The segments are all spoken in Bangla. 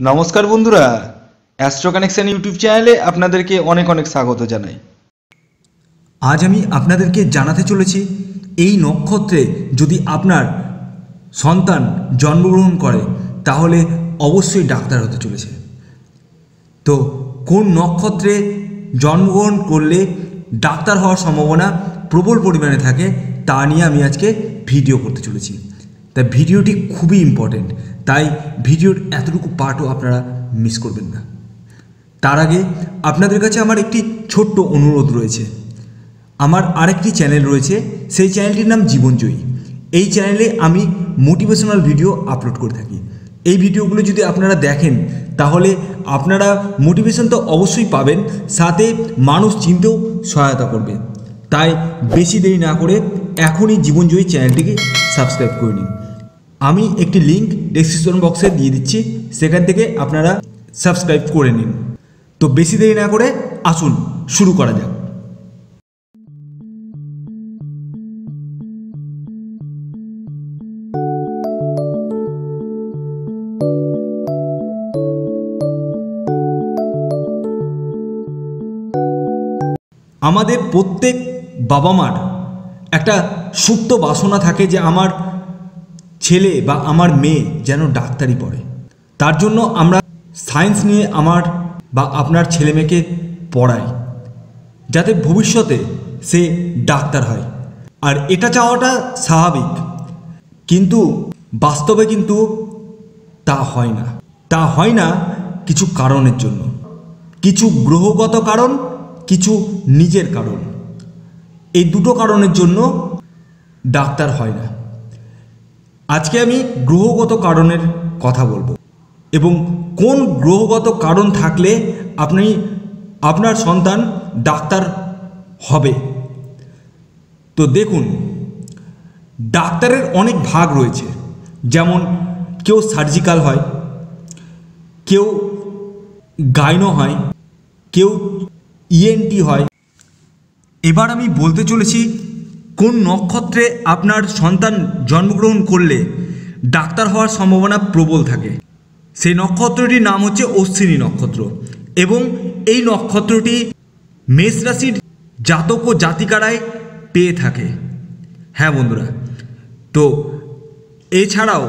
नमस्कार बंधुरा एस्ट्रो कनेक्शन यूट्यूब चैनले आपनादेरके अनेक अनेक स्वागत जानाई। आज आमी आपनादेरके जानाते चलेछि एई नक्षत्रे यदि आपनार सन्तान जन्मग्रहण करे ताहले अवश्य डाक्तार होते चलेछे। तो कोन नक्षत्रे जन्मग्रहण करले डाक्तार हওয়ার सम्भावना प्रबल परिमाणे थाके ता निये आमी आजके भिडियो करते चलेछि। ताই ভিডিওটি খুবই ইম্পর্টেন্ট, তাই ভিডিওর এতটুকু পার্টও আপনারা মিস করবেন না। তার আগে আপনাদের কাছে আমার একটি ছোট্ট অনুরোধ রয়েছে। আমার আরেকটি চ্যানেল রয়েছে, সেই চ্যানেলটির নাম জীবন জয়ী। এই চ্যানেলে আমি মোটিভেশনাল ভিডিও আপলোড করে থাকি। এই ভিডিওগুলো যদি আপনারা দেখেন তাহলে আপনারা মোটিভেশন তো অবশ্যই পাবেন, সাথে মানুষ চিনতেও সহায়তা করবে। তাই বেশি দেরি না করে এখনই জীবন জয়ী চ্যানেলটিকে সাবস্ক্রাইব করে নিন। आमी एक लिंक डेस्क्रिप्शन बक्से दिए दिच्छी, सेखान थेके आपनारा सबस्क्राइब करे निन। तो बेशी देरी ना करे आसुन शुरू करा जाक। आमादेर प्रत्येक बाबा मार एकटा सुप्त बासना थाके जे आमार ছেলে বা আমার মেয়ে যেন ডাক্তারি পড়ে। তার জন্য আমরা সায়েন্স নিয়ে আমার বা আপনার ছেলে মেয়েকে পড়াই যাতে ভবিষ্যতে সে ডাক্তার হয়। আর এটা চাওয়াটা স্বাভাবিক, কিন্তু বাস্তবে কিন্তু তা হয় না কিছু কারণের জন্য, কিছু গ্রহগত কারণ, কিছু নিজের কারণ। এই দুটো কারণের জন্য ডাক্তার হয় না। आज के आमी ग्रहगत कारणेर कथा बोलबो एबं कोन ग्रहगत कारण थाकले आपनि आपनार सन्तान डाक्तार हबे। तो देखुन डाक्तारेर अनेक भाग रयेछे, जेमन केउ सार्जिकल हय, केउ गाइनो हय, केउ इएनटी हय। एबार आमी बोलते चलेछि কোন নক্ষত্রে আপনার সন্তান জন্মগ্রহণ করলে ডাক্তার হওয়ার সম্ভাবনা প্রবল থাকে। সেই নক্ষত্রটির নাম হচ্ছে অশ্বিনী নক্ষত্র, এবং এই নক্ষত্রটি মেষ রাশির জাতক ও জাতিকারাই পেয়ে থাকে। হ্যাঁ বন্ধুরা, তো এছাড়াও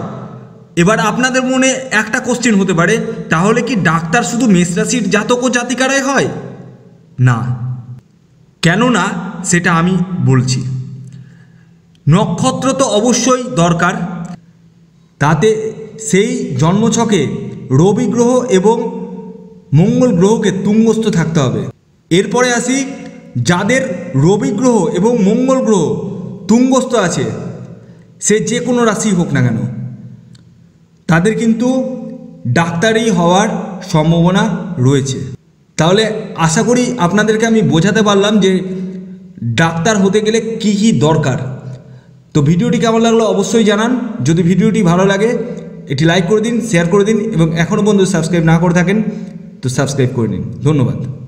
এবার আপনাদের মনে একটা কোশ্চেন হতে পারে, তাহলে কি ডাক্তার শুধু মেষ রাশির জাতক ও জাতিকারাই হয়? না, কেন না সেটা আমি বলছি। নক্ষত্র তো অবশ্যই দরকার, তাতে সেই জন্মছকে রবি গ্রহ এবং মঙ্গল গ্রহকে তুঙ্গস্থ থাকতে হবে। এরপরে আসি যাদের রবি গ্রহ এবং মঙ্গল গ্রহ তুঙ্গস্থ আছে, সে যে কোনো রাশি হোক না কেন তাদের কিন্তু ডাক্তারি হওয়ার সম্ভাবনা রয়েছে। তাহলে আশা করি আপনাদেরকে আমি বোঝাতে পারলাম যে ডাক্তার হতে গেলে কী কী দরকার। তো ভিডিওটি কেমন লাগলো অবশ্যই জানান। যদি ভিডিওটি ভালো লাগে এটি লাইক করে দিন, শেয়ার করে দিন, এবং এখনও পর্যন্ত সাবস্ক্রাইব না করে থাকেন তো সাবস্ক্রাইব করে নিন। ধন্যবাদ।